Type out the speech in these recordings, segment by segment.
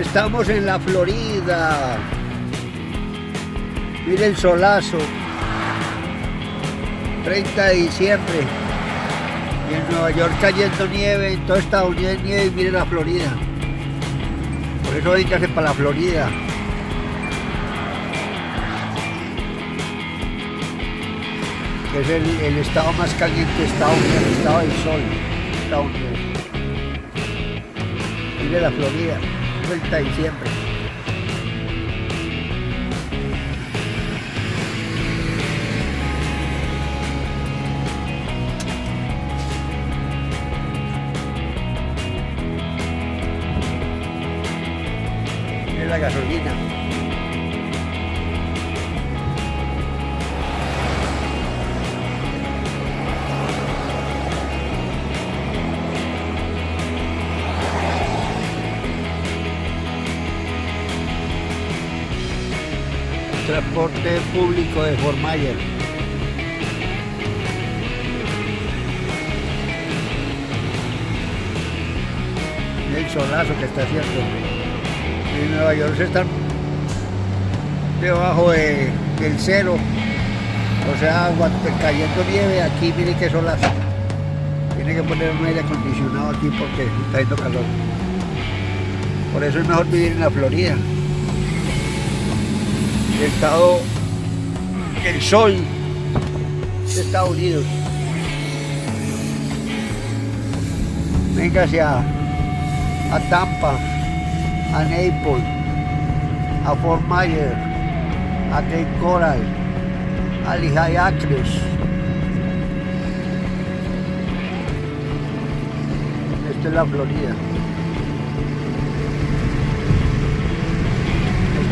Estamos en la Florida. Mira el solazo. 30 de diciembre. Y en Nueva York cayendo nieve, en todo Estados Unidos hay nieve y mire la Florida. Por eso véngase para la Florida. Es el estado más caliente de Estados Unidos, el estado del sol. Estados Unidos. Mire la Florida, 30 de diciembre. Mire la gasolina. Transporte público de Fort Myers. El solazo que está haciendo. En Nueva York se están debajo del cero, o sea, agua, cayendo nieve. Aquí miren qué solazo. Tiene que poner un aire acondicionado aquí porque está haciendo calor. Por eso es mejor vivir en la Florida. El estado del sol de Estados Unidos. Véngase a Tampa, a Naples, a Fort Myers, a Cape Coral, a Lehigh Acres. Esta es la Florida.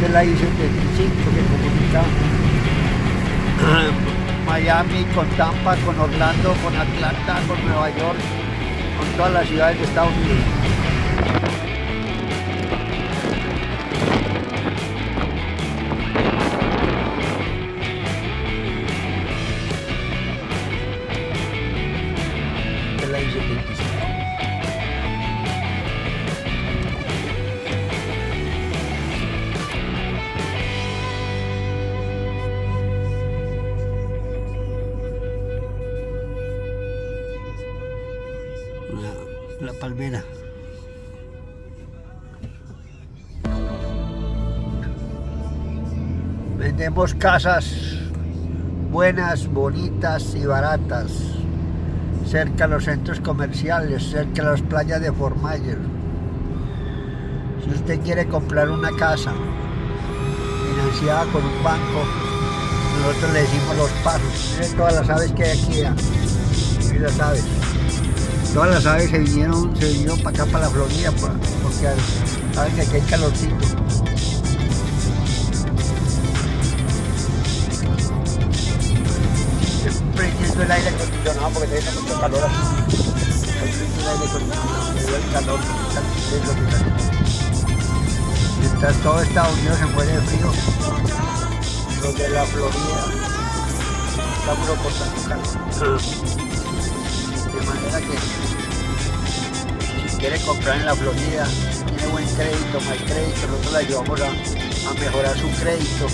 De la I-75 que comunica Miami con Tampa, con Orlando, con Atlanta, con Nueva York, con todas las ciudades de Estados Unidos. Esta es la I-75. La palmera. Vendemos casas buenas, bonitas y baratas cerca a los centros comerciales, cerca a las playas de Fort Myers. Si usted quiere comprar una casa financiada con un banco, nosotros le decimos los pasos. Miren todas las aves que hay aquí, miren las aves. Todas las aves se vinieron para acá, para la Florida, porque saben que aquí hay calorcito. Estoy prendiendo el aire acondicionado porque está mucho calor aquí. Estoy prendiendo el aire acondicionado, me dio el calor, mientras todo Estados Unidos se muere de frío, los de la Florida estamos soportando calor. De manera que si quiere comprar en la Florida, tiene buen crédito, mal crédito, nosotros le ayudamos a mejorar su crédito.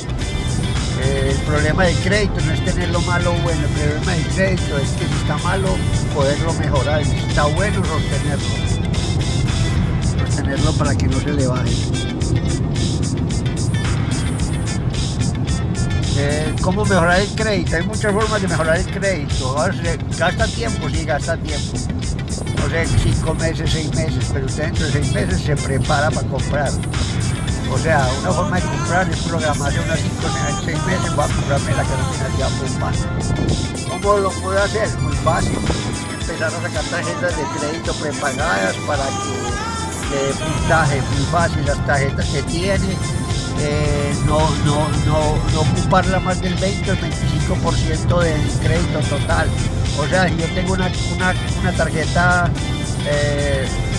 El problema del crédito no es tenerlo malo o bueno, el problema del crédito es que si está malo, poderlo mejorar, si está bueno, sostenerlo para que no se le baje. ¿Cómo mejorar el crédito? Hay muchas formas de mejorar el crédito. O sea, ¿gasta tiempo? Sí, gasta tiempo. O sea, 5 meses, 6 meses, pero usted dentro de 6 meses se prepara para comprar. O sea, una forma de comprar es programarse unas 5 o 6 meses, va a comprarme la casa financiada por un banco. ¿Cómo lo puedo hacer? Muy fácil. Empezar a sacar tarjetas de crédito prepagadas para que le dé puntaje. Muy fácil, las tarjetas que tiene. No ocuparla más del 20 o 25% del crédito total. O sea, si yo tengo una tarjeta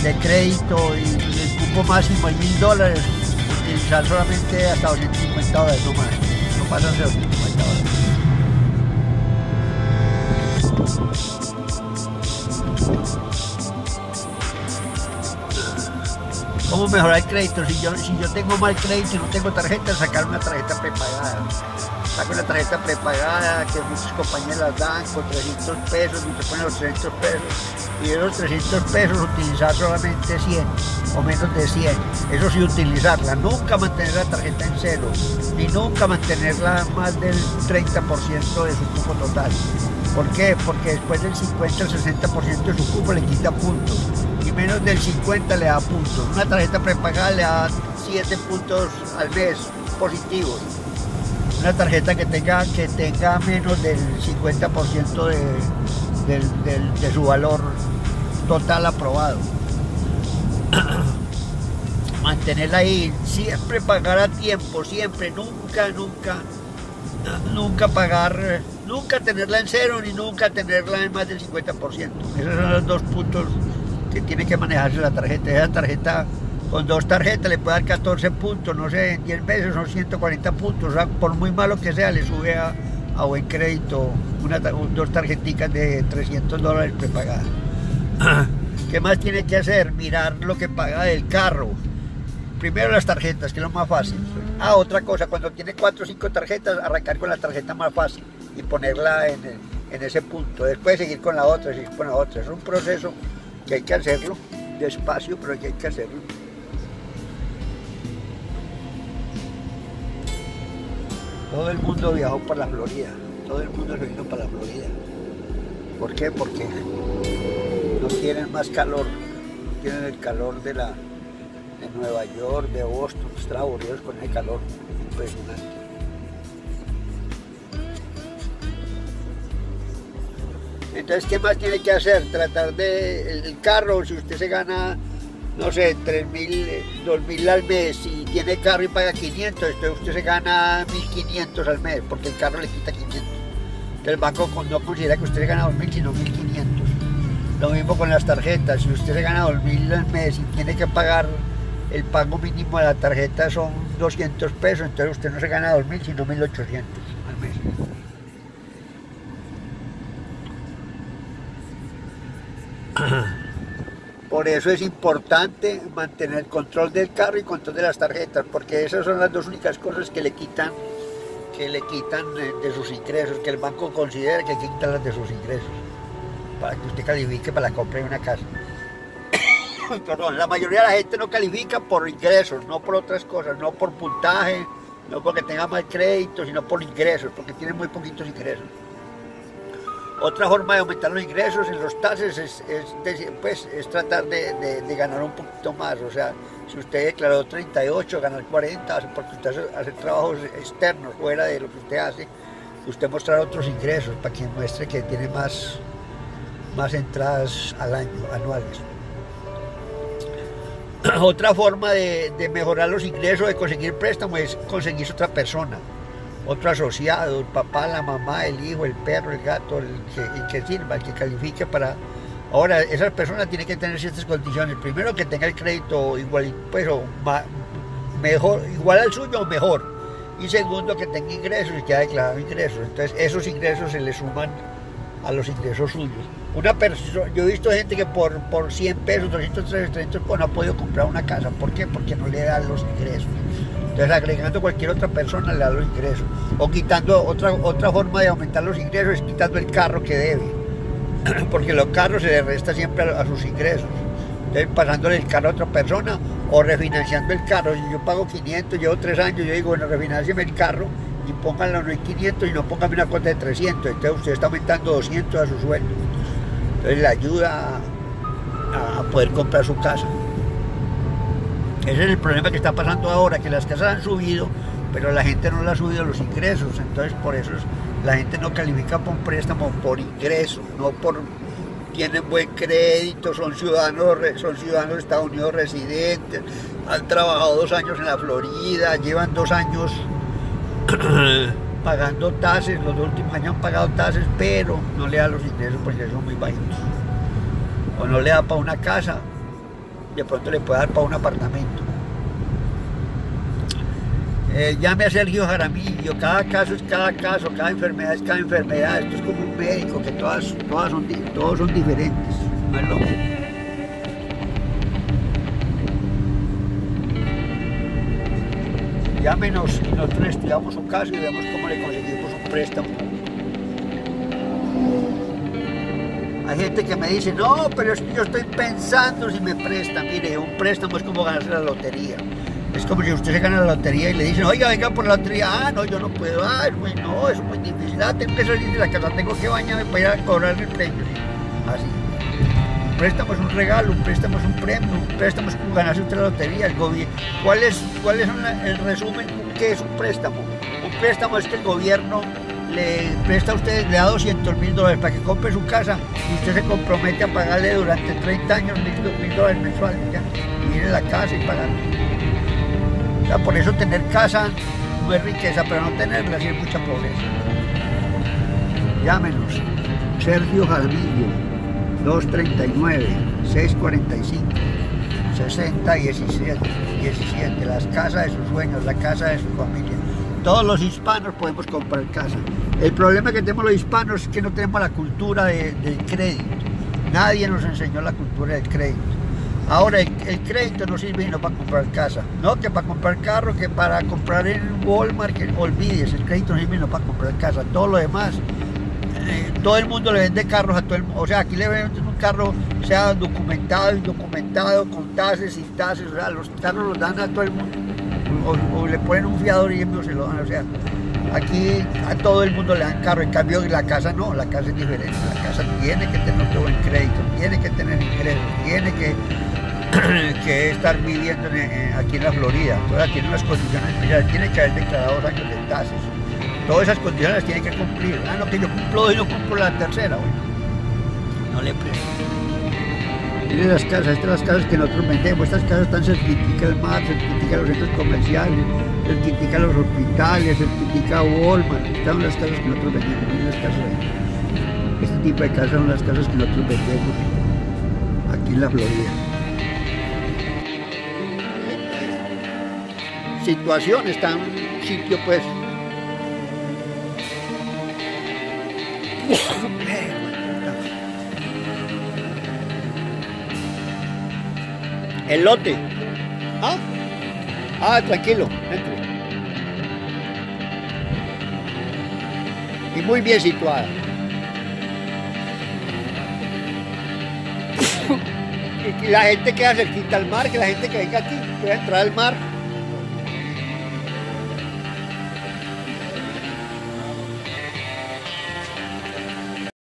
de crédito y ocupo máximo en $1000, utilizar solamente hasta $250 no más. No pasan de $250. ¿Cómo podemos mejorar el crédito. Si yo tengo mal crédito y no tengo tarjeta, sacar una tarjeta prepagada. Saco una tarjeta prepagada que muchas compañías las dan con 300 pesos, y se ponen los 300 pesos. Y de los 300 pesos utilizar solamente 100 o menos de 100. Eso sí, utilizarla. Nunca mantener la tarjeta en cero, ni nunca mantenerla más del 30% de su cupo total. ¿Por qué? Porque después del 50 al 60% de su cupo le quita puntos, y menos del 50 le da puntos. Una tarjeta prepagada le da 7 puntos al mes positivos. Una tarjeta que tenga menos del 50% de su valor total aprobado. Mantenerla ahí, siempre pagar a tiempo, siempre, nunca pagar, nunca tenerla en cero ni nunca tenerla en más del 50%. Esos son los dos puntos que tiene que manejarse la tarjeta. Esa tarjeta, con dos tarjetas le puede dar 14 puntos, no sé, 10 veces son 140 puntos. O sea, por muy malo que sea, le sube a buen crédito dos tarjeticas de $300 prepagadas. ¿Qué más tiene que hacer? Mirar lo que paga del carro. Primero las tarjetas, que es lo más fácil. Ah, otra cosa, cuando tiene 4 o 5 tarjetas, arrancar con la tarjeta más fácil y ponerla en ese punto. Después seguir con la otra, seguir con la otra. Es un proceso que hay que hacerlo despacio, pero que hay que hacerlo. Todo el mundo viajó para la Florida, todo el mundo se vino para la Florida. ¿Por qué? Porque no tienen más calor, no tienen el calor de Nueva York, de Boston. Están aburridos con el calor, impresionante. Entonces, ¿qué más tiene que hacer? Tratar de... el carro, si usted se gana, no sé, 3.000, 2.000 al mes, y tiene carro y paga 500, entonces usted se gana 1.500 al mes, porque el carro le quita 500. Entonces el banco no considera que usted se gana 2.000, sino 1.500. Lo mismo con las tarjetas, si usted se gana 2.000 al mes y tiene que pagar, el pago mínimo de la tarjeta son 200 pesos, entonces usted no se gana 2.000, sino 1.800 al mes. Por eso es importante mantener el control del carro y control de las tarjetas, porque esas son las dos únicas cosas que le quitan de sus ingresos, que el banco considera que quitan las de sus ingresos, para que usted califique para la compra de una casa. Perdón, la mayoría de la gente no califica por ingresos, no por otras cosas, no por puntaje, no porque tenga mal crédito, sino por ingresos, porque tiene muy poquitos ingresos. Otra forma de aumentar los ingresos en los taxes es tratar de ganar un poquito más. O sea, si usted declaró 38, ganar 40, porque usted hace trabajos externos fuera de lo que usted hace, usted mostrar otros ingresos para que muestre que tiene más entradas al año, anuales. Otra forma de mejorar los ingresos, de conseguir préstamos, es conseguir otra persona. Otro asociado, el papá, la mamá, el hijo, el perro, el gato, el que sirva, el que califique para... Ahora, esas personas tienen que tener ciertas condiciones. Primero, que tenga el crédito igual, pues, igual al suyo o mejor. Y segundo, que tenga ingresos y que haya declarado ingresos. Entonces, esos ingresos se le suman a los ingresos suyos. Yo he visto gente que por 100 pesos, 200, 300, pues, no ha podido comprar una casa. ¿Por qué? Porque no le dan los ingresos. Entonces, agregando cualquier otra persona le da los ingresos. O quitando, otra forma de aumentar los ingresos es quitando el carro que debe, porque los carros se le resta siempre a sus ingresos. Entonces, pasándole el carro a otra persona o refinanciando el carro. Si yo pago 500, llevo 3 años, yo digo, bueno, refinanciame el carro y pónganlo en 500 y no póngame una cuota de 300. Entonces, usted está aumentando 200 a su sueldo. Entonces, le ayuda a poder comprar su casa. Ese es el problema que está pasando ahora, que las casas han subido, pero la gente no le ha subido los ingresos. Entonces, por eso la gente no califica por un préstamo por ingresos, no por... tienen buen crédito, son ciudadanos de Estados Unidos residentes, han trabajado 2 años en la Florida, llevan 2 años pagando taxes, los 2 últimos años han pagado taxes, pero no le da los ingresos porque son muy bajos. O no le da para una casa, de pronto le puede dar para un apartamento. Llame a Sergio Jaramillo, cada caso es cada caso, cada enfermedad es cada enfermedad. Esto es como un médico, que todos son diferentes, no es lo mismo. ya menos, y nosotros estudiamos un caso y vemos cómo le conseguimos un préstamo. Hay gente que me dice, no, pero es que yo estoy pensando si me prestan. Mire, un préstamo es como ganarse la lotería. Es como si usted se gana la lotería y le dicen, oiga, venga por la lotería. Ah, no, yo no puedo. Ah, es muy, no, es muy difícil. Ah, tengo que salir de la casa, tengo que bañarme para ir a cobrar el premio. Así. Un préstamo es un regalo, un préstamo es un premio, un préstamo es como ganarse usted la lotería. ¿Cuál es el resumen? ¿Qué es un préstamo? Un préstamo es que el gobierno le presta a usted, le da $200.000 para que compre su casa y usted se compromete a pagarle durante 30 años $1.000 mensuales, ¿ya? Y viene a la casa y pagar. O sea, por eso tener casa no es riqueza, pero no tenerla sí es mucha pobreza. Llámenos. Sergio Jaramillo, 239-645-6017. Las casas de sus sueños, la casa de su familia. Todos los hispanos podemos comprar casa. El problema que tenemos los hispanos es que no tenemos la cultura del crédito. Nadie nos enseñó la cultura del crédito. Ahora el crédito no sirve no para comprar casa, no que para comprar carro, que para comprar en Walmart, que olvides, el crédito no sirve no para comprar casa. Todo lo demás, todo el mundo le vende carros a todo el mundo. O sea, aquí le venden un carro, sea documentado, indocumentado, con tasas, sin tasas. O sea, los carros los dan a todo el mundo. O le ponen un fiador y ellos se lo dan, o sea, aquí a todo el mundo le dan carro, en cambio la casa no, la casa es diferente, la casa tiene que tener todo el crédito, tiene que tener ingresos, tiene que estar viviendo aquí en la Florida, entonces tiene unas condiciones especiales, tiene que haber declarado 2 años de tasas, todas esas condiciones las tiene que cumplir, ah no, que yo cumplo 2 y no cumplo la tercera, bueno, no le presto. Miren las casas, estas son las casas que nosotros vendemos, estas casas están cerquitica el mar, cerquitica los centros comerciales, cerquitica los hospitales, cerquitica Wolfman, estas son las casas que nosotros vendemos, miren las casas ahí. Este tipo de casas son las casas que nosotros vendemos aquí en la Florida. Situación, está en un sitio pues... El lote. ¿Ah? Ah, tranquilo, entre. Y muy bien situada. Y la gente queda cerquita al mar, que la gente que venga aquí pueda entrar al mar.